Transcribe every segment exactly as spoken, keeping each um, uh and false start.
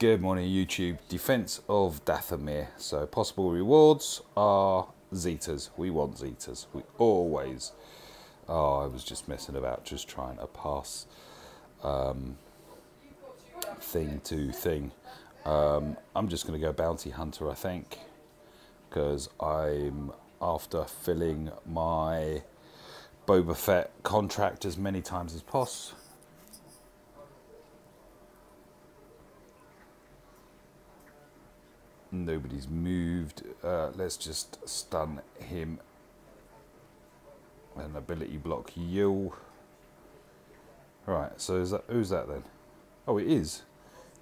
Good morning, YouTube. Defense of Dathomir. So possible rewards are Zetas. We want Zetas. We always... Oh, I was just messing about, just trying to pass um, thing to thing. Um, I'm just going to go Bounty Hunter, I think, because I'm after filling my Boba Fett contract as many times as possible. Nobody's moved. Uh, let's just stun him. An ability block you. Right, so is that who's that then? Oh, it is.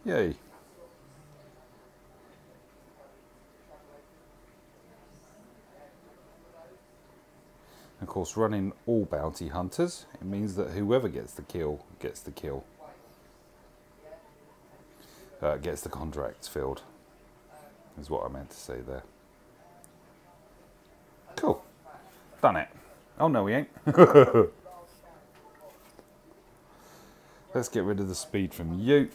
Yay. Of course, running all bounty hunters, it means that whoever gets the kill gets the kill. Uh, gets the contracts filled. Is what I meant to say there. Cool. Done it. Oh no, we ain't. Let's get rid of the speed from you.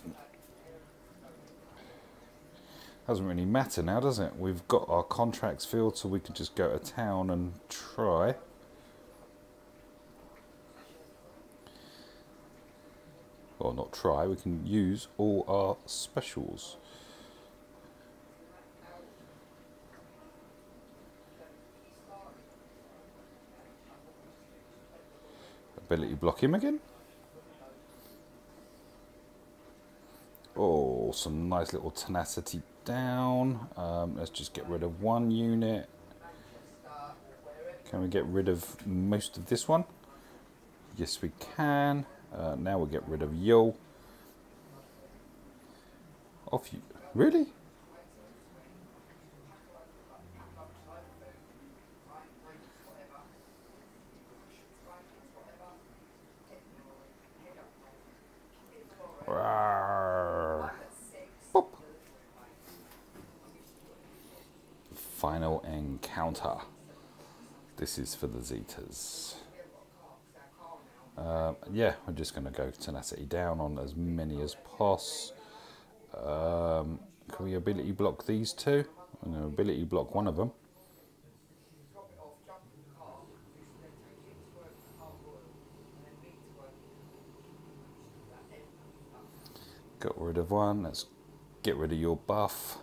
Doesn't really matter now, does it? We've got our contracts filled, so we can just go to town and try. Or not try, we can use all our specials. Ability block him again. Oh, some nice little tenacity down. Um, let's just get rid of one unit. Can we get rid of most of this one? Yes, we can. Uh, now we'll get rid of you. Off you. Really? Final encounter. This is for the Zetas. Uh, yeah, I'm just going to go tenacity down on as many as possible. Um, can we ability block these two? I'm going to ability block one of them. Got rid of one. Let's get rid of your buff.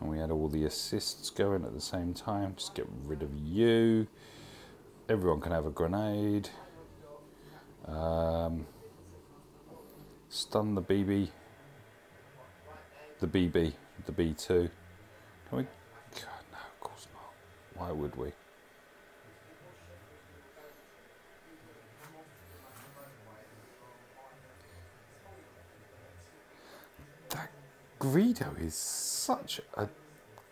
And we had all the assists going at the same time. Just get rid of you. Everyone can have a grenade. Um, stun the B B. The B B. The B two. Can we? God, no, of course not. Why would we? Greedo is such a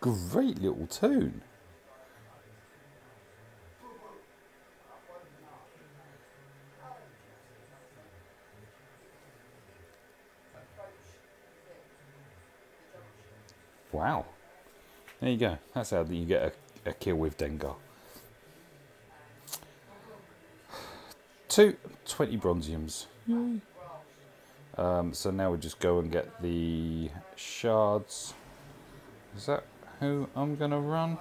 great little tune. Wow. There you go. That's how you get a, a kill with Dengar. Two twenty bronziums. Yay. Um, so now we just go and get the shards. Is that who I'm gonna run?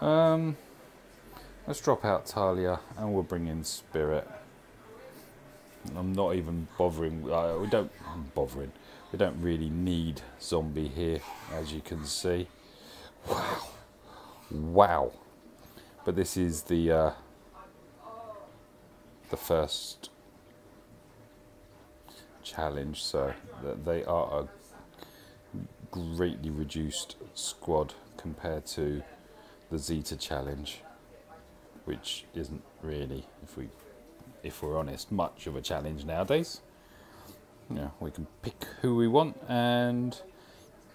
Um, let's drop out Talia and we'll bring in Spirit. I'm not even bothering. Uh, we don't. I'm bothering. We don't really need zombie here, as you can see. Wow, wow. But this is the uh, the first challenge, so they are a greatly reduced squad compared to the Zeta challenge, which isn't really, if we if we're honest, much of a challenge nowadays. Yeah, you know, we can pick who we want and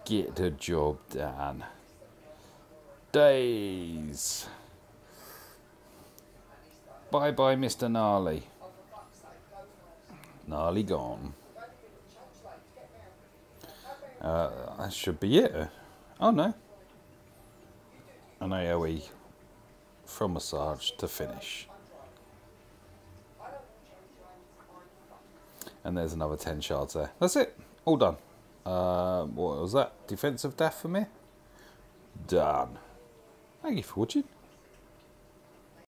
get the job done. Days. Bye bye, Mister Gnarly. Gnarly gone. Uh, that should be it. Oh no. An AoE from Massage to finish. And there's another ten shards there. That's it. All done. Uh, what was that? Defense of Dathomir? Done. Thank you for watching.